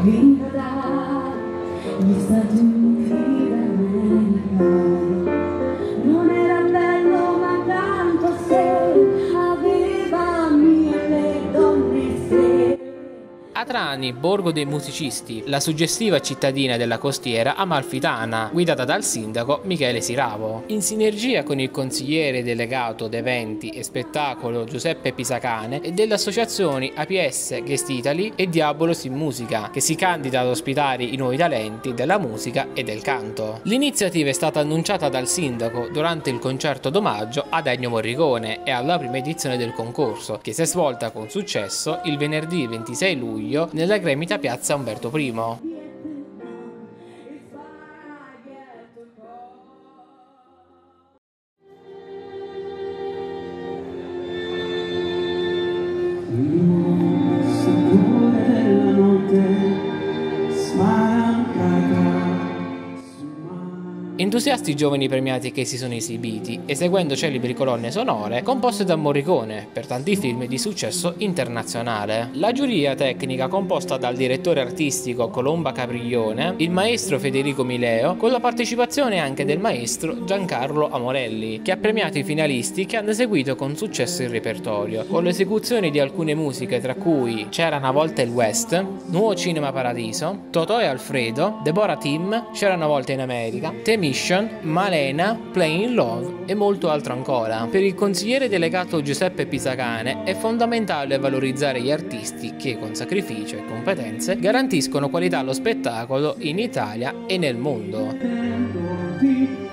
Vivrà gli Stati Uniti d'America. Non era bello ma tanto se aveva mille donne se. Atrani, Borgo dei Musicisti, la suggestiva cittadina della costiera amalfitana, guidata dal sindaco Michele Siravo. In sinergia con il consigliere delegato d'eventi e spettacolo Giuseppe Pisacane e delle associazioni APS, Guest Italy e Diabolos in Musica, che si candida ad ospitare i nuovi talenti della musica e del canto. L'iniziativa è stata annunciata dal sindaco durante il concerto d'omaggio ad Ennio Morricone e alla prima edizione del concorso, che si è svolta con successo il venerdì 26 luglio nella gremita piazza Umberto I. Il sapore della notte smarcata. Entusiasti giovani premiati che si sono esibiti, eseguendo celebri colonne sonore composte da Morricone per tanti film di successo internazionale. La giuria tecnica, composta dal direttore artistico Colomba Capriglione, il maestro Federico Mileo, con la partecipazione anche del maestro Giancarlo Amorelli, che ha premiato i finalisti che hanno eseguito con successo il repertorio, con l'esecuzione di alcune musiche tra cui C'era una volta il West, Nuovo Cinema Paradiso, Totò e Alfredo, Deborah Tim, C'era una volta in America, Temi Malena, Plain in Love e molto altro ancora. Per il consigliere delegato Giuseppe Pisacane è fondamentale valorizzare gli artisti che con sacrificio e competenze garantiscono qualità allo spettacolo in Italia e nel mondo.